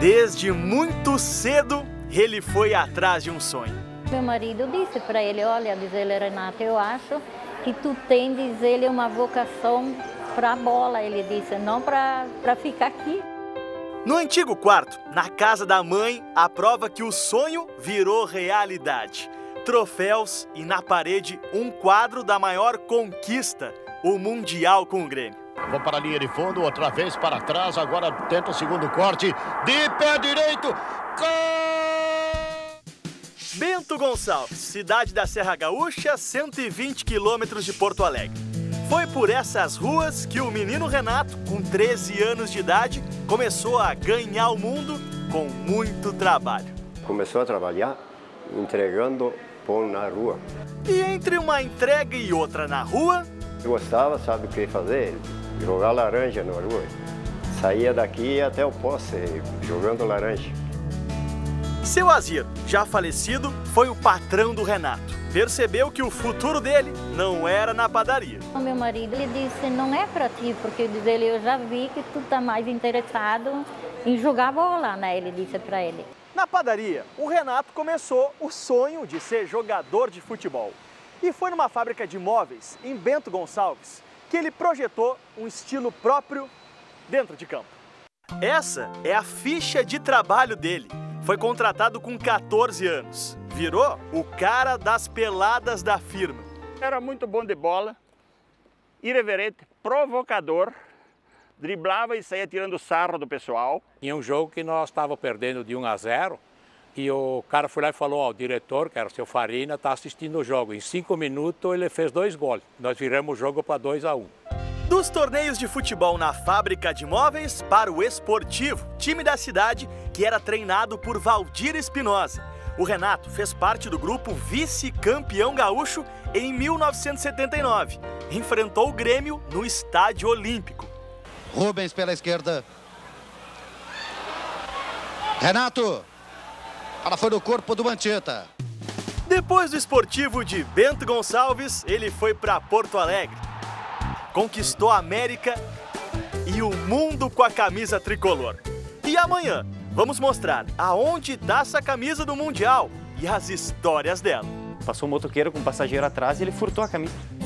Desde muito cedo, ele foi atrás de um sonho. Meu marido disse para ele, olha, diz ele, Renato, eu acho que tu tem, diz ele, uma vocação para a bola, ele disse, não para ficar aqui. No antigo quarto, na casa da mãe, a prova que o sonho virou realidade. Troféus e na parede um quadro da maior conquista, o Mundial com o Grêmio. Vou para a linha de fundo, outra vez para trás, agora tenta o segundo corte, de pé direito, gol! Bento Gonçalves, cidade da Serra Gaúcha, 120 quilômetros de Porto Alegre. Foi por essas ruas que o menino Renato, com 13 anos de idade, começou a ganhar o mundo com muito trabalho. Começou a trabalhar entregando pão na rua. E entre uma entrega e outra na rua... Eu gostava, sabe o que fazer? Jogar laranja na rua. Saía daqui e ia até o poste, jogando laranja. Seu Azir, já falecido, foi o patrão do Renato. Percebeu que o futuro dele não era na padaria. O meu marido lhe disse, não é para ti, porque eu já vi que tu tá mais interessado em jogar bola, né? Ele disse para ele. Na padaria, o Renato começou o sonho de ser jogador de futebol. E foi numa fábrica de móveis, em Bento Gonçalves, que ele projetou um estilo próprio dentro de campo. Essa é a ficha de trabalho dele. Foi contratado com 14 anos. Virou o cara das peladas da firma. Era muito bom de bola, irreverente, provocador, driblava e saía tirando sarro do pessoal. Em um jogo que nós estávamos perdendo de 1-0 e o cara foi lá e falou, ó, o diretor, que era o seu Farina, está assistindo o jogo. Em 5 minutos ele fez 2 gols. Nós viramos o jogo para 2-1. Dos torneios de futebol na fábrica de móveis para o Esportivo, time da cidade que era treinado por Valdir Espinosa. O Renato fez parte do grupo vice-campeão gaúcho em 1979. Enfrentou o Grêmio no Estádio Olímpico. Rubens pela esquerda. Renato. Ela foi no corpo do Mancheta. Depois do Esportivo de Bento Gonçalves, ele foi para Porto Alegre. Conquistou a América e o mundo com a camisa tricolor. E amanhã... vamos mostrar aonde nasce a camisa do Mundial e as histórias dela. Passou um motoqueiro com um passageiro atrás e ele furtou a camisa.